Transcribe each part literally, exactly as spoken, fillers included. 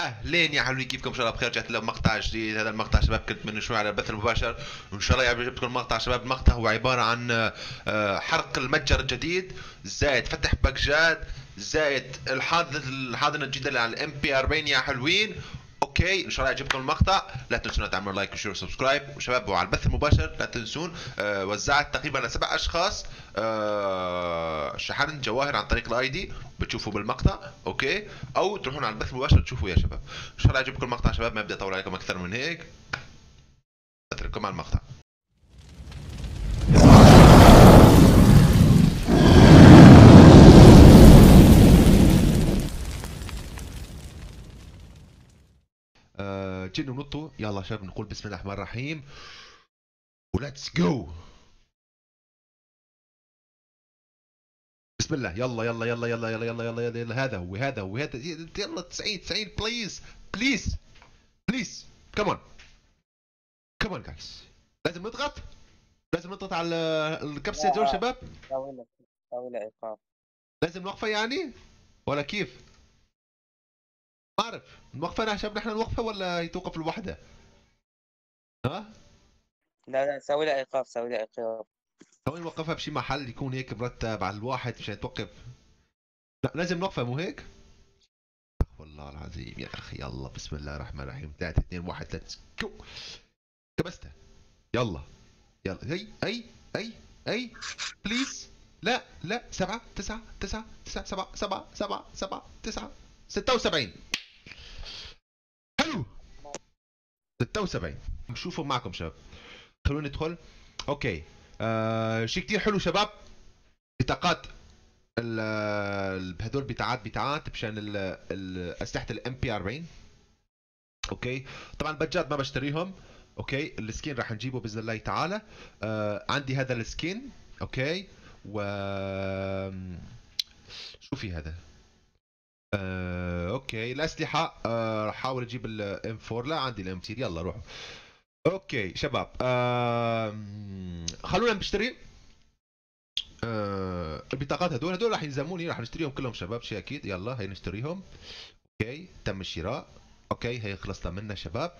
اهلين يا حلوين، كيفكم؟ ان شاء الله بخير. رجعت لكم مقطع جديد. هذا المقطع شباب كنت من شوي على البث المباشر، وان شاء الله يعجبكم المقطع شباب. المقطع هو عباره عن حرق المتجر الجديد زائد فتح باكجات زائد الحاضنه الحاضنه الجديده على الام بي أربعين يا حلوين. اوكي ان شاء الله يعجبكم المقطع، لا تنسون تعملوا لايك وشير وسبسكرايب. وشباب وعلى البث المباشر لا تنسون آه وزعت تقريبا لسبع اشخاص آه شحن جواهر عن طريق الاي دي، بتشوفوا بالمقطع اوكي، او تروحون على البث المباشر تشوفوا يا شباب. ان شاء الله يعجبكم المقطع شباب، ما بدي اطول عليكم اكثر من هيك، اترككم على المقطع. جينا نطوا يلا شباب، نقول بسم الله الرحمن الرحيم وليتس جو. بسم الله يلا يلا يلا يلا يلا يلا يلا يلا، هذا هو هذا هو هذا، يلا تسعين تسعين بليز بليز بليز، كمان كمان جايز، لازم نضغط لازم نضغط على الكبسة دول شباب. طاولة طاولة عقاب لازم نوقفها يعني ولا كيف؟ ما أعرف، نوقفها شباب نحن نوقفها ولا يتوقف الوحدة؟ ها؟ لا لا سوي لها إيقاف سوي لها إيقاف. سوي نوقفها بشي محل يكون هيك مرتب على الواحد مشان توقف. لا لازم نوقفها مو هيك؟ والله العظيم يا أخي. يلا بسم الله الرحمن الرحيم، ثلاثة اثنين واحد ثلاثة جو. كبستها. يلا يلا هي أي أي أي بليز. لا لا سبعة تسعة تسعة تسعة سبعة سبعة سبعة سبعة تسعة ستة وسبعين. حلو ستة وسبعين، نشوفهم معكم شباب. خلونا ندخل. اوكي آه شيء كثير حلو شباب، بطاقات هذول بتاعات بتاعات مشان اسلحه الام بي أربعين. اوكي طبعا البجات ما بشتريهم. اوكي السكين راح نجيبه باذن الله تعالى. آه عندي هذا السكين اوكي، و شو في هذا؟ آه، اوكي الاسلحه آه، راح احاول اجيب الام أربعة، لا عندي الام تي. يلا روحوا. اوكي شباب آه، خلونا نشتري آه، البطاقات هذول هذول راح يلزموني، راح نشتريهم كلهم شباب شيء اكيد. يلا هي نشتريهم. اوكي تم الشراء. اوكي هي خلصنا منها شباب.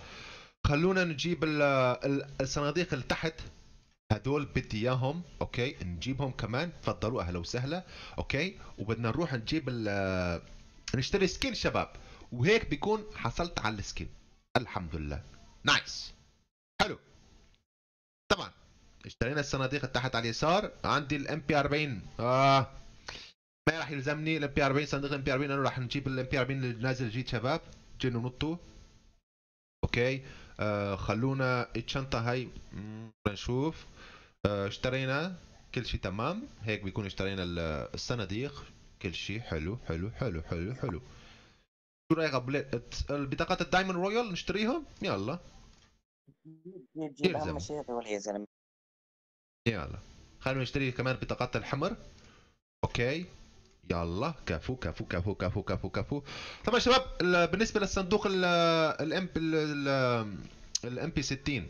خلونا نجيب الصناديق اللي تحت هذول بدي اياهم. اوكي نجيبهم كمان، تفضلوا اهلا وسهلا. اوكي وبدنا نروح نجيب ال نشتري سكين شباب، وهيك بيكون حصلت على السكين الحمد لله. نايس حلو. طبعا اشترينا الصناديق تحت على اليسار. عندي الام بي أربعين اه، ما راح يلزمني الام بي أربعين، صندوق الام بي أربعين. انا راح نجيب الام بي أربعين النازل جديد شباب. جنوا نطوا. اوكي آه خلونا الشنطه هاي نشوف. آه اشترينا كل شيء تمام، هيك بيكون اشترينا الصناديق كل شيء حلو حلو حلو حلو حلو. شو رايك قبل البطاقات الدايموند رويال نشتريهم؟ يلا يلزم يا زلمه. يلا خلينا نشتري كمان بطاقات الحمر. اوكي يلا كفو كفو كفو كفو كفو كفو. طبعا شباب بالنسبه للصندوق الام الام بي ستين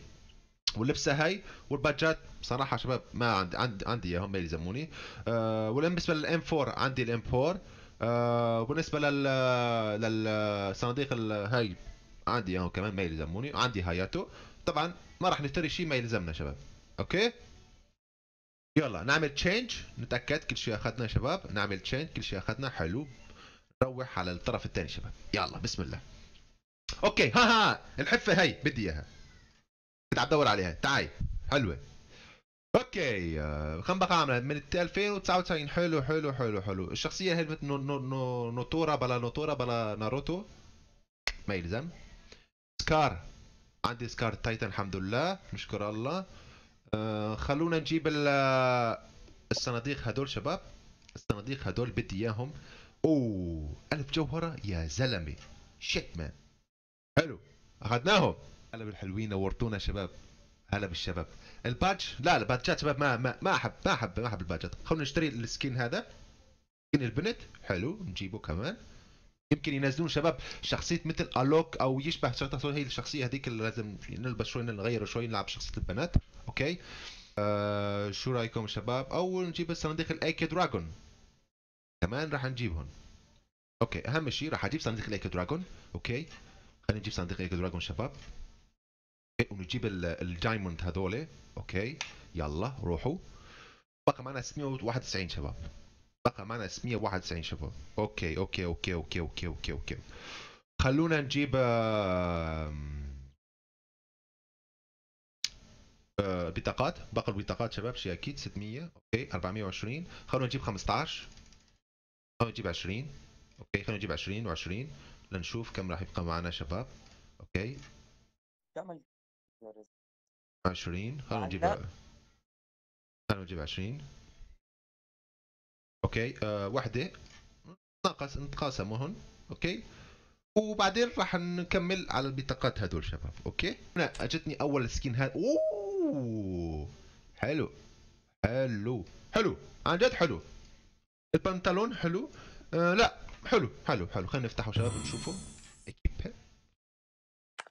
واللبسه هاي والباجات بصراحه شباب ما عندي عندي عندي اياهم ما يلزموني. أه وبالنسبه للام أربعة عندي الام أربعة. أه وبالنسبه لل للصناديق هاي عندي اياهم كمان ما يلزموني. عندي هاياتو طبعا ما راح نشتري شيء ما يلزمنا شباب. اوكي يلا نعمل تشينج نتاكد كل شيء اخذنا شباب. نعمل تشينج كل شيء اخذنا حلو. نروح على الطرف الثاني شباب. يلا بسم الله. اوكي ها ها الحفه هاي بدي اياها، كنت عم بدور عليها. تعي حلوه. اوكي خنبقه عامله من ألفين وتسعة وتسعين. حلو حلو حلو حلو. الشخصيه هي نو نو نو نوتورا بلا نوتورا بلا ناروتو ما يلزم. سكار عندي سكار تايتن الحمد لله نشكر الله. أه خلونا نجيب الصناديق هدول شباب. الصناديق هدول بدي اياهم. اوه ألف جوهره يا زلمه شيت مان. حلو اخذناهم. هلا بالحلوين نورتونا شباب. هلا بالشباب. البادج لا البادجات شباب ما ما ما احب ما احب ما احب البادجات. خلونا نشتري السكين هذا سكين البنت حلو نجيبه كمان. يمكن ينزلون شباب شخصيه مثل الوك او يشبه هي الشخصيه هذيك اللي لازم نلبس شوي نغير شوي نلعب شخصيه البنات. اوكي آه شو رايكم شباب؟ او نجيب الصناديق الايكي دراجون كمان راح نجيبهم. اوكي اهم شيء راح اجيب صندوق الايكو دراجون. اوكي خلينا نجيب صندوق الايكو دراجون شباب. اوكي ونجيب الدايموند هذول. اوكي يلا روحوا. بقى معنا ستمية وواحد وتسعين شباب، بقى معنا ستمية وواحد وتسعين شباب. اوكي اوكي اوكي اوكي اوكي اوكي اوكي خلونا نجيب بطاقات، باقي البطاقات شباب شي اكيد ستمية. اوكي أربعمية وعشرين. خلونا نجيب خمسطعش، خلونا نجيب عشرين. اوكي خلونا نجيب عشرين وعشرين لنشوف كم راح يبقى معنا شباب. اوكي كمل عشرين. خلونا نجيب خلونا نجيب عشرين. اوكي أه وحده ناقص نتقاسموهن. اوكي وبعدين راح نكمل على البطاقات هذول شباب. اوكي هنا اجتني اول سكين هذا. اوه حلو حلو حلو عن جد حلو. البنطلون حلو. آه لا حلو حلو حلو. خلينا نفتحه شباب ونشوفه. اكيب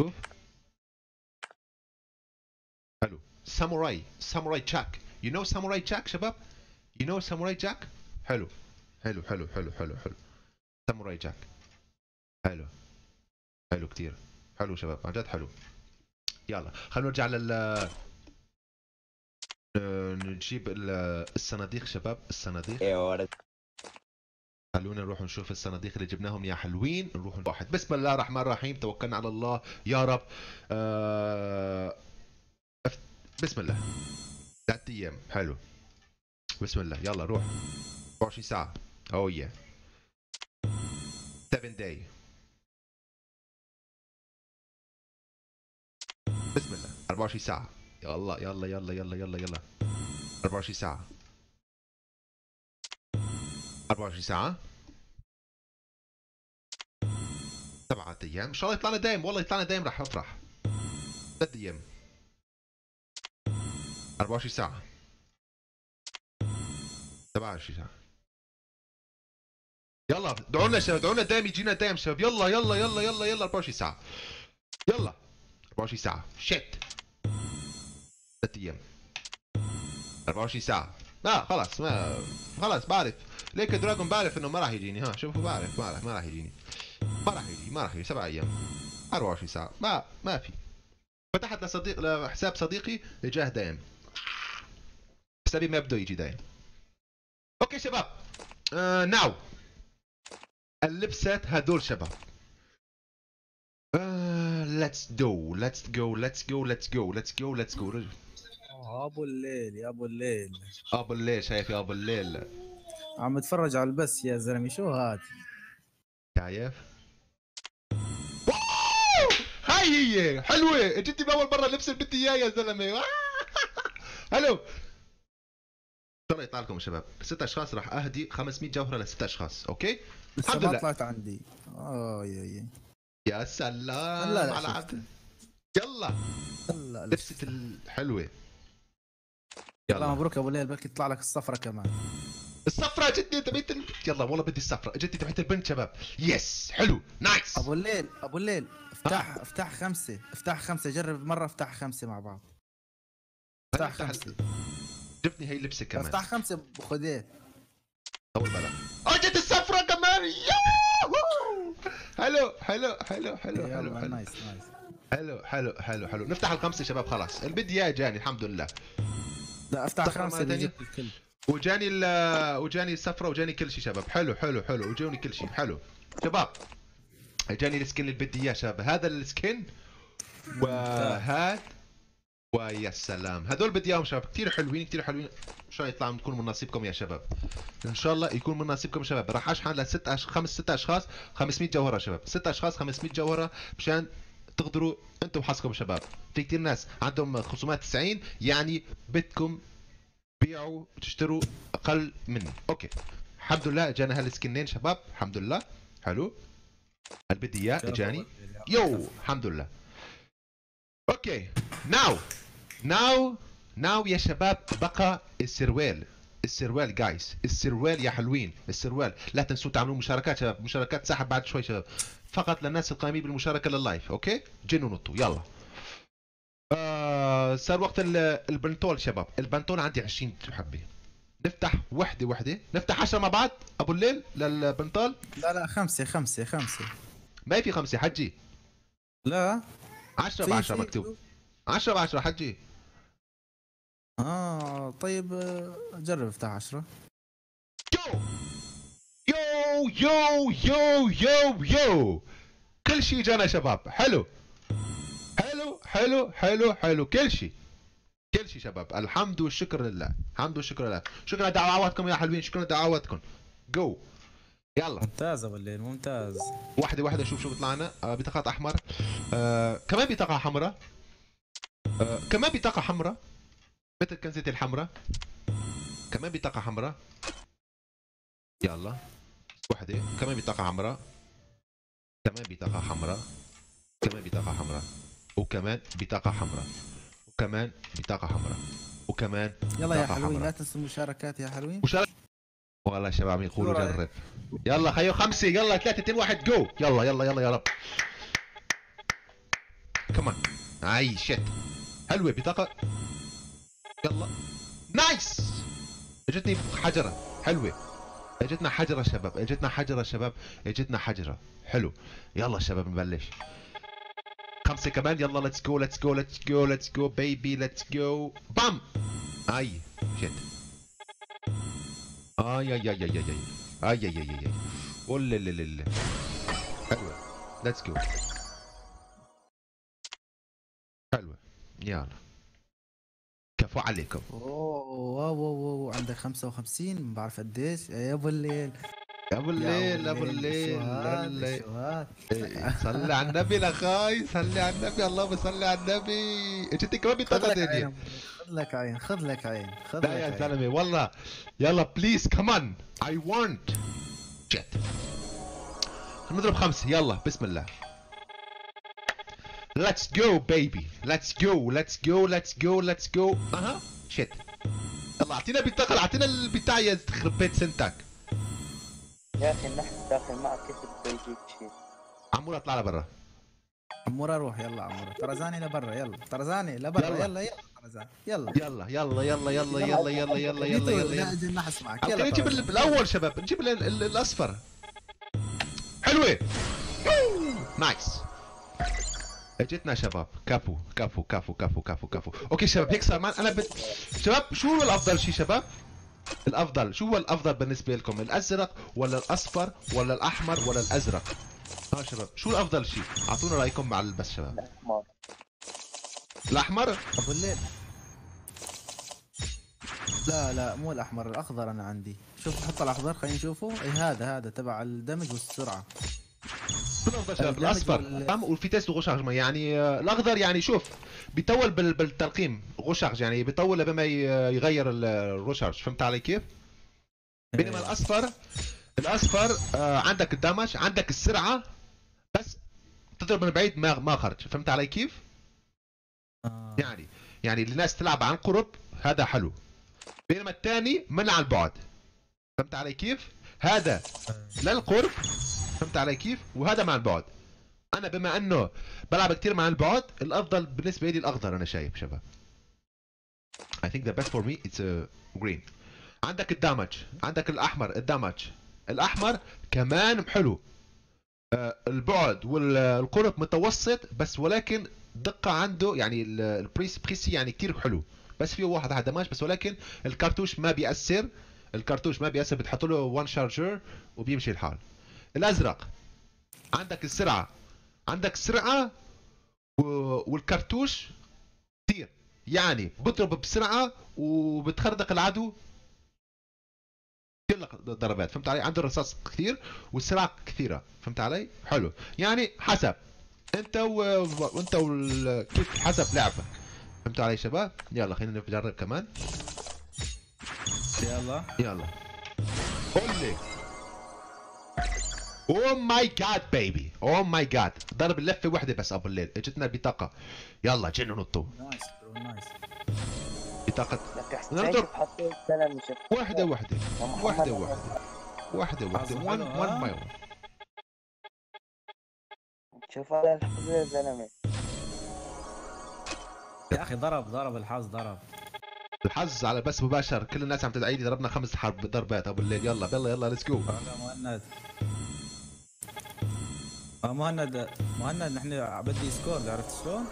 شوف حلو ساموراي ساموراي جاك. يو نو ساموراي جاك شباب، يو نو ساموراي جاك. حلو حلو حلو حلو حلو حلو ساموراي جاك حلو حلو كتير حلو شباب عن جد حلو. يلا خلونا نرجع لل نجيب الصناديق شباب. الصناديق خلونا نروح نشوف الصناديق اللي جبناهم يا حلوين. نروح واحد. بسم الله الرحمن الرحيم توكلنا على الله يا رب. أه... بسم الله ثلاث ايام حلو. بسم الله يلا روح أربعة وعشرين ساعة. أوه يا سبعة داي. بسم الله أربعة وعشرين ساعة. يلا يلا يلا يلا يلا يلا أربعة وعشرين ساعة أربعة وعشرين ساعة سبعة أيام. إن شاء الله يطلعنا دايم، والله يطلعنا دايم راح أفرح. ثلاث أيام أربعة وعشرين ساعة سبعة وعشرين ساعة. يلا ادعوا لنا شباب، ادعوا لنا دايم يجينا دايم شباب. يلا يلا يلا يلا يلا أربعة وعشرين ساعة. يلا أربعة وعشرين ساعة شيت ثلاث أيام أربعة وعشرين ساعة. لا خلاص ما خلاص بعرف ليك دراجون، بعرف إنه ما راح يجيني. ها شوفوا بعرف ما راح ما راح يجيني ما راح يجي ما راح يجي سبع أيام أربعة وعشرين ساعة ما ما في. فتحت لصديق لحساب صديقي إجاه دايم، حسابي ما بده يجي دايم. اوكي شباب آه ناو اللبسات هذول شباب. ليتس دو ليتس جو ليتس جو ليتس جو ليتس جو ليتس جو. ابو الليل يا ابو الليل ابو الليل شايف يا ابو الليل عم اتفرج على البث يا زلمه. شو هاد شايف؟ هاي هي حلوه اجتني باول مره لبس اللي بدي اياه يا زلمه. الو ان شاء الله يطلع لكم شباب. ست اشخاص راح اهدي خمسمية جوهره لست اشخاص. اوكي الحمد لله طلعت عندي. اه يا يا سلام لا لا على عبد. يلا يلا لبسه الحلوه. يلا مبروك يا ابو ليل، بلكي تطلع لك الصفرة كمان. الصفرة جتني تبعت ال... يلا والله بدي الصفرة جتني تبعت البنت شباب. يس حلو نايس. ابو الليل ابو الليل افتح افتح خمسه افتح خمسه جرب مره افتح خمسه مع بعض. افتح خمسه جبتني هي لبسه كمان. افتح خمسه بخذيه اول بلا. اجت الصفرة كمان. يوهو حلو حلو حلو حلو حلو حلو نايس نايس حلو حلو حلو حلو. نفتح الخمسه شباب خلاص. اللي بدي اياه جاني الحمد لله. لا افتح خمسه ثانيه وجاني وجاني الصفرة وجاني كل شيء شباب. حلو حلو حلو وجوني كل شيء حلو شباب. اجاني السكن اللي بدي اياه شباب. هذا السكن وهذا ويا السلام هذول بدي اياهم شباب. كثير حلوين كثير حلوين. ان شاء الله يطلع تكون من نصيبكم يا شباب. ان شاء الله يكون من نصيبكم شباب. راح اشحن لست أش... خمس ست اشخاص خمسمية جوهره شباب. ست اشخاص خمسمية جوهره مشان تقدروا انتم وحظكم شباب. في كثير ناس عندهم خمسمية وتسعين يعني بدكم تبيعوا وتشتروا اقل مني. اوكي الحمد لله اجانا هالسكنين شباب، الحمد لله. حلو، اللي بدي اياه اجاني. يو الحمد لله. اوكي ناو ناو ناو يا شباب، بقى السروال، السروال جايز، السروال يا حلوين، السروال. لا تنسوا تعملوا مشاركات شباب، مشاركات سحب بعد شوي شباب، فقط للناس القائمين بالمشاركه لللايف. اوكي جنوا نطوا يلا. آه صار وقت البنطول شباب، البنطول عندي عشرين حبه. نفتح وحده وحده، نفتح عشرة مع بعض ابو الليل للبنطال. لا لا خمسه خمسه خمسه، ما في خمسه حجي. لا عشرة ب عشرة مكتوب، عشرة ب عشرة حجي. اه طيب جرب افتح عشرة. يو يو يو يو يو يو، كل شيء جانا شباب. حلو حلو حلو حلو حلو، كل شيء كل شيء شباب، الحمد والشكر لله، الحمد والشكر لله. شكرا على دعواتكم يا حلوين، شكرا على دعواتكم. جو يلا ممتاز ابو الليل ممتاز. واحده واحده شوف شو بيطلع لنا. آه بطاقات احمر، آه كمان بطاقه حمراء، آه كمان بطاقه حمراء مثل كنزتي الحمراء، كمان بطاقه حمراء. يلا واحده، كمان بطاقه حمراء، كمان بطاقه حمراء، كمان بطاقه حمراء، وكمان بطاقه حمراء، وكمان بطاقه حمراء، وكمان يلا يا حلوين حمرة. لا تنسوا المشاركات يا حلوين، مشاركة والله شباب عم يقولوا جرب. يلا خيو خمسه، يلا ثلاثه اثنين واحد جو. يلا يلا يلا يا رب كمان. اي شت حلوه بطاقه. يلا نايس، اجتني حجره حلوه، اجتنا حجره شباب، اجتنا حجره شباب، اجتنا حجره. حلو يلا شباب نبلش خمسه كمان. يلا ليتس جو ليتس جو ليتس جو ليتس جو بيبي ليتس جو. بام اي شت. اي اي اي اي اي اي اي اي اي قول لي لي حلوه. ليتس جو حلوه يلا. كفو عليكم. اوه واو واو عندك خمسة وخمسين، ما بعرف قديش يا ابو الليل يا ابو الليل يا ابو الليل. صلي على النبي لخاي، صلي على النبي، اللهم صلي على النبي. اجتني كمان بطاقه ثانيه. خذ لك عين خذ لك عين خذ لك عين يا زلمه والله. يلا بليز كمان اي ونت شيت. نضرب خمسه يلا بسم الله. Let's go baby let's go let's go let's go let's go. اها شيت. يلا اعطينا بطاقه، اعطينا البتاع يا تخرب بيت سنتك يا اخي. النحس داخل معك كيف بده يجيك شيء. عمورة اطلع لبرا، عمورة روح يلا عمورة. طرزاني لبرا يلا، طرزاني لبرا يلا يلا يلا طرزاني يلا يلا يلا يلا يلا يلا يلا يلا يلا يلا. اجي النحس معك يلا. نجيب الاول شباب، نجيب الاصفر. حلوه نايس. اجتنا شباب كفو كفو كفو كفو كفو كفو. اوكي شباب هيك صار معنا. انا بت... شباب شو هو الافضل شيء شباب؟ الافضل شو هو الافضل بالنسبه لكم؟ الازرق ولا الاصفر ولا الاحمر ولا الازرق؟ ها شباب شو الافضل شيء؟ اعطونا رايكم مع البث شباب. الاحمر الاحمر ابو الليل. لا لا مو الاحمر، الاخضر انا عندي. شوف حط الاخضر خلينا نشوفه. اي هذا هذا تبع الدمج والسرعه. الاصفر وال... والفيتاس وغشاج يعني. آه الاخضر يعني شوف بيطول بال... بالترقيم غشاج يعني بيطول بما يغير الرشارج. فهمت علي كيف؟ بينما الاصفر الاصفر آه عندك الدمج، عندك السرعه، بس تضرب من بعيد ما ما خرج. فهمت علي كيف؟ آه. يعني يعني الناس تلعب عن قرب هذا حلو، بينما الثاني من عن بعد. فهمت علي كيف؟ هذا للقرب. فهمت علي كيف؟ وهذا مع البعد. انا بما انه بلعب كثير مع البعد، الافضل بالنسبه لي الاخضر انا شايف شباب. I think the best for me it's green. عندك الدمج، عندك الاحمر، الدمج الاحمر كمان حلو. البعد والقرب متوسط بس، ولكن دقه عنده يعني البريس بريسي يعني كثير حلو. بس فيه واحد على دمج بس، ولكن الكرتوش ما بيأثر، الكرتوش ما بيأثر، بتحط له وان شارجر وبيمشي الحال. الازرق عندك السرعه، عندك السرعه والكرتوش كثير يعني بضرب بسرعه وبتخردق العدو كل الضربات. فهمت علي؟ عنده الرصاص كثير والسرعه كثيره. فهمت علي؟ حلو يعني حسب انت و... وانت وال... كيف حسب لعبه. فهمت علي شباب؟ يلا خلينا نجرب كمان يلا يلا. قول لي. اوه ماي جاد بيبي، اوه ماي جاد. ضرب اللفه وحده بس ابو الليل، اجتنا بطاقه. يلا جنوا نطوا. نايس برو نايس. بطاقه نضرب وحده وحده وحده وحده وحده وحده ون ون باي ون. شوف هذا الحظ يا زلمه. يا اخي ضرب ضرب الحظ ضرب. الحظ على بس مباشر، كل الناس عم تدعي لي، ضربنا خمس حرب ضربات ابو الليل. يلا يلا يلا ليتس جو. مهند مهند مهند نحن بدي سكور، عرفت شلون؟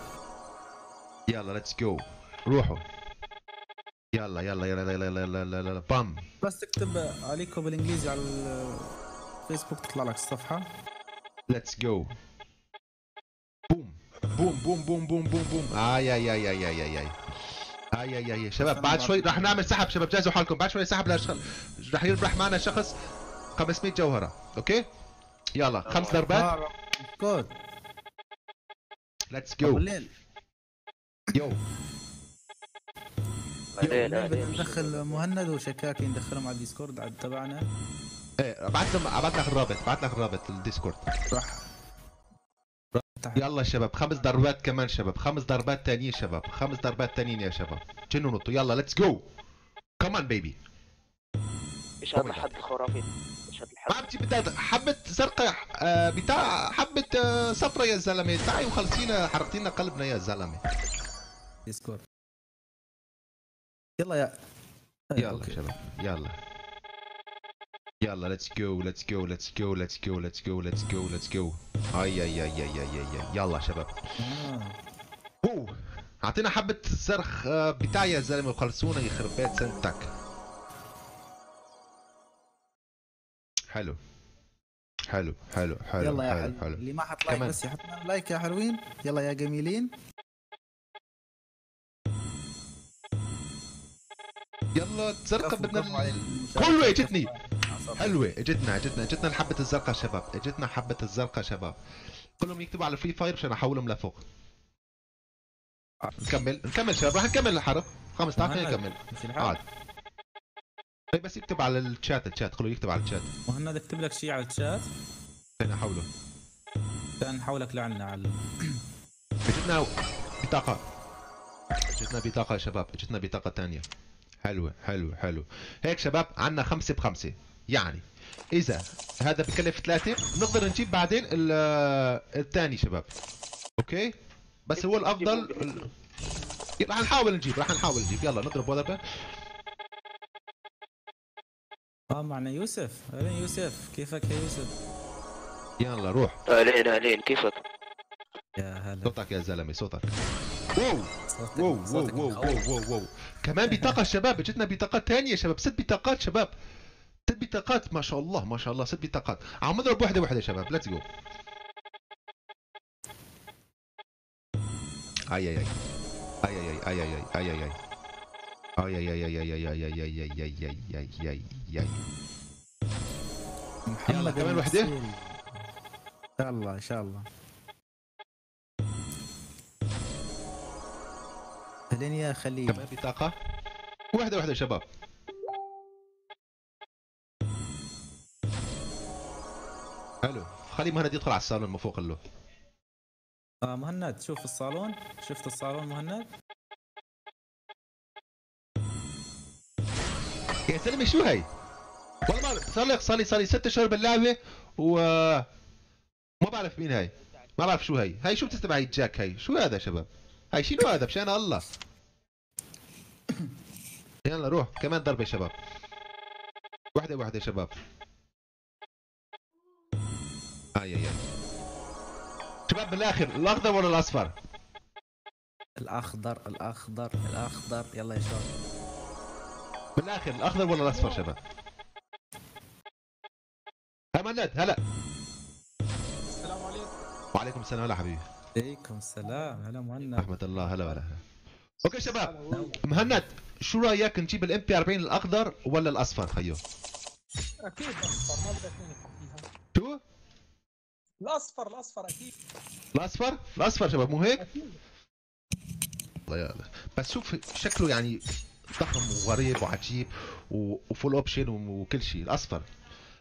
يلا ليتس جو روحوا. يلا يلا يلا يلا يلا يلا يلا بام. بس تكتب عليكم بالانجليزي على الفيسبوك تطلع لك الصفحه. ليتس جو. بوم بوم بوم بوم بوم بوم بوم. اي اي اي اي اي اي اي اي اي شباب، بعد شوي رح نعمل سحب. شباب جهزوا حالكم، بعد شوي سحب لشخص رح يربح معنا شخص خمسمية جوهره. اوكي يلا خمس ضربات كود. ليتس جو. يو بدنا ندخل مهند وشكاكي، ندخلهم على الديسكورد على تبعنا. ايه بعت لهم، بعت لك الرابط، بعت لك الرابط الديسكورد. صح. يلا شباب خمس ضربات كمان، شباب خمس ضربات ثانيين، شباب خمس ضربات ثانيين يا شباب. جنوا نطوا يلا ليتس جو. كمان بيبي. ايش هذا الحد الخرافي؟ ايش هذا الحد؟ عم تجيب حبة زرقاء آه بتاع حبة آه صفرة يا زلمة، تعي وخلصينا حرقتينا قلبنا يا زلمة. ديسكورد. يلا يا يلا شباب يلا يلا ليتس جو ليتس جو ليتس جو ليتس جو ليتس جو ليتس جو ليتس جو. اي اي اي اي اي يلا شباب. اوه اعطينا حبه الصرخ بتاعي يا زلمه وخلصونا يخرب بيت سنتك. حلو حلو حلو حلو. يلا يا حلو حلو. اللي ما حط لايك بس يحط لايك يا حلوين. يلا يا جميلين. يلا الزرقاء بدنا كله. اجتني حلوه، اجتنا اجتنا اجتنا حبه الزرقاء شباب، اجتنا حبه الزرقاء شباب. كلهم يكتبوا على فري فاير مشان احولهم لفوق. نكمل نكمل شباب، رح نكمل الحرب خمس دقائق نكمل عاد. بس يكتب على الشات، الشات خلوه يكتب على الشات. مهند اكتب لك شيء على الشات مشان احوله، مشان نحولك لعنا على اجتنا بطاقه، اجتنا بطاقه يا شباب، اجتنا بطاقه ثانيه. حلوة حلوة حلوة. هيك شباب عنا خمسة بخمسة، يعني إذا هذا بكلف ثلاثة بنقدر نجيب بعدين الثاني شباب. أوكي؟ بس هو الأفضل رح نحاول نجيب، رح نحاول نجيب. يلا نضرب وضربة. آه معنا يوسف، أهلين يوسف، كيفك يا يوسف؟ يلا روح. أهلين أهلين كيفك؟ يا هلا. صوتك يا زلمة صوتك. واو واو واو واو واو. كمان بطاقة شباب، اجتنا بطاقات ثانية شباب، ست بطاقات شباب، ست بطاقات ما شاء الله ما شاء الله ست بطاقات. عم نضرب وحدة وحدة شباب ليتس جو. اي اي اي اي اي اي اي اي اي اي اي اي اي اي اي اي اي اي اي اي. يلا كمان وحدة؟ ان شاء الله ان شاء الله. اهلين يا خليل. كمان بطاقة وحدة وحدة شباب. حلو خلي مهند يدخل على الصالون من فوق له. اه مهند شوف الصالون، شفت الصالون مهند؟ يا زلمة شو هي؟ والله صار لي صار لي صار لي ست اشهر باللعبة و ما بعرف مين هي، ما بعرف شو هي، هي شو بتستبع هي جاك هي، شو هذا شباب؟ هاي شيلوا هذا مشان الله. يلا روح كمان ضربة يا شباب. وحدة وحدة يا شباب. اي اي اي. شباب بالاخر الاخضر ولا الاصفر؟ الاخضر الاخضر الاخضر. يلا يا شباب. بالاخر الاخضر ولا الاصفر شباب؟ هلا هلا. السلام عليكم. وعليكم السلام. هلا حبيبي. عليكم السلام. هلا مهند. رحمة الله. هلا هلا. اوكي شباب مهند شو رايك نجيب الام بي أربعين الاخضر ولا الاصفر خيو؟ اكيد الاصفر، ما بدك مني. شو؟ الاصفر الاصفر اكيد. الاصفر؟ الاصفر شباب مو هيك؟ الله يا الله. بس شوف شكله يعني ضخم وغريب وعجيب وفول اوبشن وكل شيء. الاصفر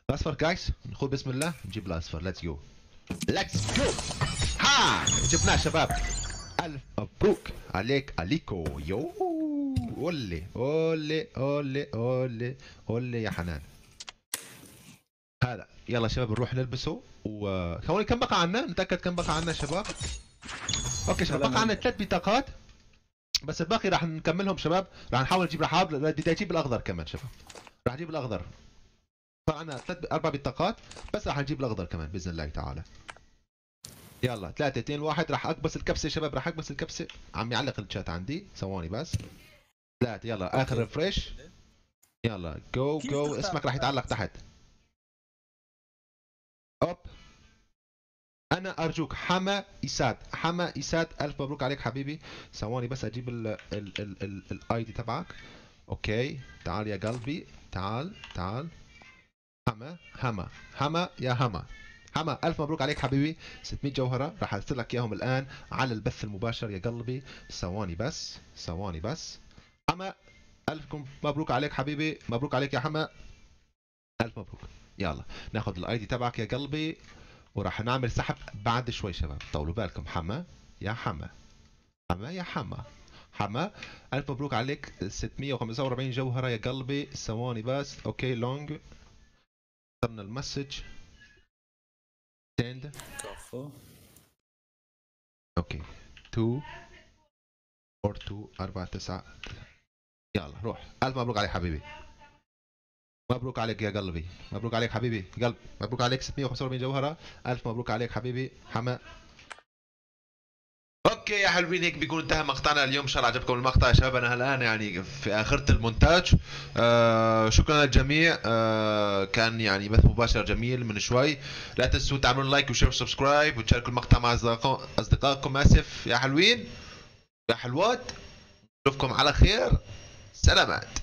الاصفر جايز نقول بسم الله نجيب الاصفر. ليتس جو ليتس جو. ها جبناه شباب. الف مبروك عليك عليكو. يو قولي قولي قولي قولي قولي يا حنان. هلا يلا شباب نروح نلبسه و ثواني كم بقى عنا؟ نتأكد كم بقى عنا شباب. اوكي شباب بقى عنا ثلاث بطاقات بس، الباقي راح نكملهم شباب. راح نحاول نجيب رحاب، بدي اجيب الاخضر كمان شباب. راح اجيب الاخضر. صار عنا ثلاث اربع بطاقات بس، راح نجيب الاخضر كمان باذن الله تعالى. يلا ثلاثة اثنين واحد. راح اكبس الكبسة شباب، راح اكبس الكبسة. عم يعلق الشات عندي ثواني بس. ثلاثة يلا اخر ريفريش. يلا جو جو. اسمك راح يتعلق تحت. أوب. أنا أرجوك حما إساد، حما إساد ألف مبروك عليك حبيبي. ثواني بس أجيب الأي دي تبعك. أوكي تعال يا قلبي، تعال تعال. حما حما حما يا حما حما ألف مبروك عليك حبيبي. ستمية جوهرة راح أرسل لك إياهم الآن على البث المباشر يا قلبي. ثواني بس ثواني بس. حما ألف مبروك عليك حبيبي، مبروك عليك يا حما ألف مبروك. يلا ناخذ الاي دي تبعك يا قلبي وراح نعمل سحب بعد شوي شباب. طولوا بالكم. حما يا حما حما يا حما حما الف مبروك عليك ستمية وخمسة وأربعين جوهره يا قلبي. ثواني بس. اوكي لونج اخترنا المسج سند. اوكي اثنين أربعة تسعة. يلا روح. الف مبروك عليك حبيبي، مبروك عليك يا قلبي، مبروك عليك حبيبي قلب، مبروك عليك ستمية وخمسة وأربعين جوهرة، ألف مبروك عليك حبيبي حماء. اوكي يا حلوين هيك بيكون انتهى مقطعنا اليوم، ان شاء الله عجبكم المقطع يا شباب. انا الان يعني في اخرة المونتاج. آه شكرا للجميع. آه كان يعني بث مباشر جميل من شوي. لا تنسوا تعملون لايك وشير وسبسكرايب وتشاركوا المقطع مع اصدقائكم. اسف يا حلوين يا حلوات، نشوفكم على خير. سلامات.